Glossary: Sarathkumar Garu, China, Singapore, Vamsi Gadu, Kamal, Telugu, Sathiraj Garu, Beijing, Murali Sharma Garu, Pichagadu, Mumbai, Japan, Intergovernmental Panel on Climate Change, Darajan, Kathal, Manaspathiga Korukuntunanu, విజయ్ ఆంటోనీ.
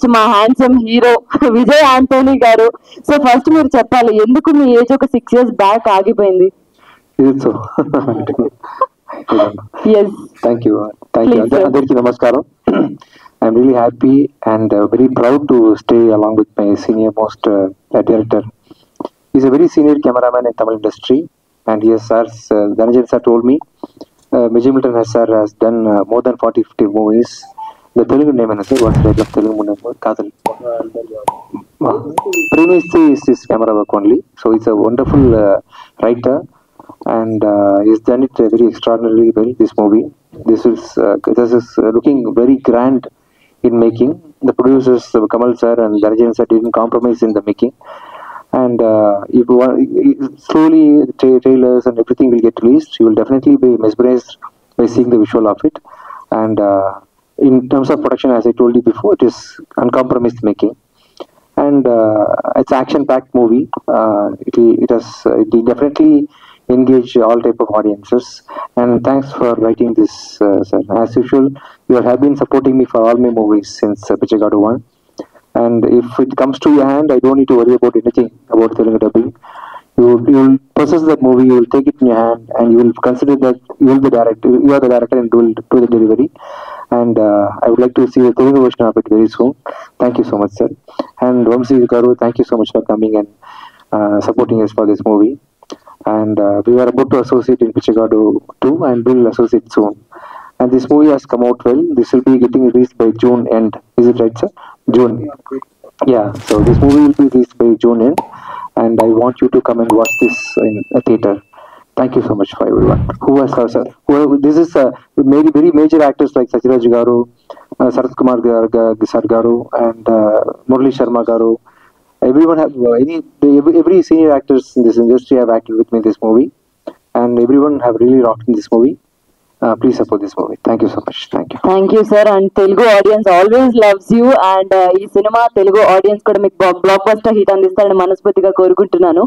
Next మా handsome hero విజయ్ ఆంటోనీ గారు. So first మీరు చెప్పాలి, ఎందుకు మీ ఏజ్ ఒక 6 years బ్యాక్ ఆగిపోయింది? అందరికీ నమస్కారం. I'm really happy and very proud to stay along with my senior most director. He's a very senior cameraman in Tamil industry, and yes, sir, Darajan sir told me Mijimilton sir has done more than 40-50 movies. The Telugu name is what's the title of Telugu movie? Kathal. Primarily is his camera work only, so he's a wonderful writer, and he's done it very extraordinarily well. This movie, this is looking very grand in making. The producers Kamal sir and Darajan sir didn't compromise in the making, and if you want, slowly the trailers and everything will get released. You will definitely be mesmerized by seeing the visual of it, and in terms of production, as I told you before, it is uncompromised making, and it's action packed movie. It definitely engage all type of audiences, and thanks for writing this, sir. As usual, you have been supporting me for all my movies since Pichagadu 1. And if it comes to your hand, I don't need to worry about anything about Telugu dubbing. You will process that movie, you will take it in your hand, and you will consider that you will be director. You are the director and will do the delivery. And I would like to see the Telugu version of it very soon. Thank you so much, sir. And Vamsi Gadu, thank you so much for coming and supporting us for this movie. And we were about to associate in Pichagadu 2, and will associate soon. And this movie has come out well. This will be getting released by June end. Is it right, sir? June. Yeah. So this movie will be released by June end, and I want you to come and watch this in a theater. Thank you so much for everyone. Who was her, sir? Who, this is very, very major actors like Sathiraj Garu, Sarathkumar Garu, and Murali Sharma Garu. Everyone have every senior actors in this industry have acted with me in this movie, and everyone have really rocked in this movie. Please support this movie. Thank you so much. Thank you. Thank you, sir. And Telugu audience always loves you. And ee cinema Telugu audience kuda meek blockbuster hit andistarani Manaspathiga Korukuntunanu.